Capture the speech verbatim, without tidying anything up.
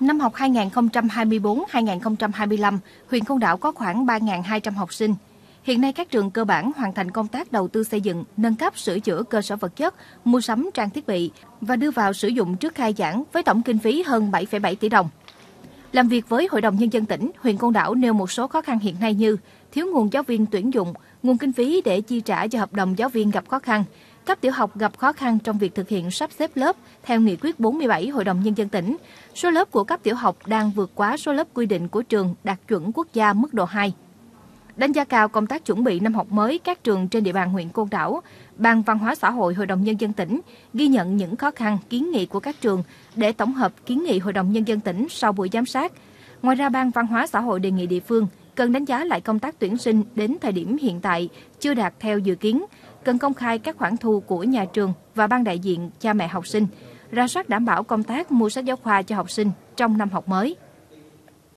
Năm học hai nghìn không trăm hai mươi tư hai nghìn không trăm hai mươi lăm, huyện Côn Đảo có khoảng ba nghìn hai trăm học sinh. Hiện nay các trường cơ bản hoàn thành công tác đầu tư xây dựng, nâng cấp sửa chữa cơ sở vật chất, mua sắm trang thiết bị và đưa vào sử dụng trước khai giảng với tổng kinh phí hơn bảy phẩy bảy tỷ đồng. Làm việc với Hội đồng Nhân dân tỉnh, huyện Côn Đảo nêu một số khó khăn hiện nay như thiếu nguồn giáo viên tuyển dụng, nguồn kinh phí để chi trả cho hợp đồng giáo viên gặp khó khăn, cấp tiểu học gặp khó khăn trong việc thực hiện sắp xếp lớp theo nghị quyết bốn mươi bảy Hội đồng Nhân dân tỉnh. Số lớp của cấp tiểu học đang vượt quá số lớp quy định của trường đạt chuẩn quốc gia mức độ hai. Đánh giá cao công tác chuẩn bị năm học mới các trường trên địa bàn huyện Côn Đảo, Ban Văn hóa Xã hội Hội đồng Nhân dân tỉnh ghi nhận những khó khăn, kiến nghị của các trường để tổng hợp kiến nghị Hội đồng Nhân dân tỉnh sau buổi giám sát. Ngoài ra, Ban Văn hóa Xã hội đề nghị địa phương cần đánh giá lại công tác tuyển sinh đến thời điểm hiện tại chưa đạt theo dự kiến, cần công khai các khoản thu của nhà trường và ban đại diện cha mẹ học sinh, rà soát đảm bảo công tác mua sách giáo khoa cho học sinh trong năm học mới.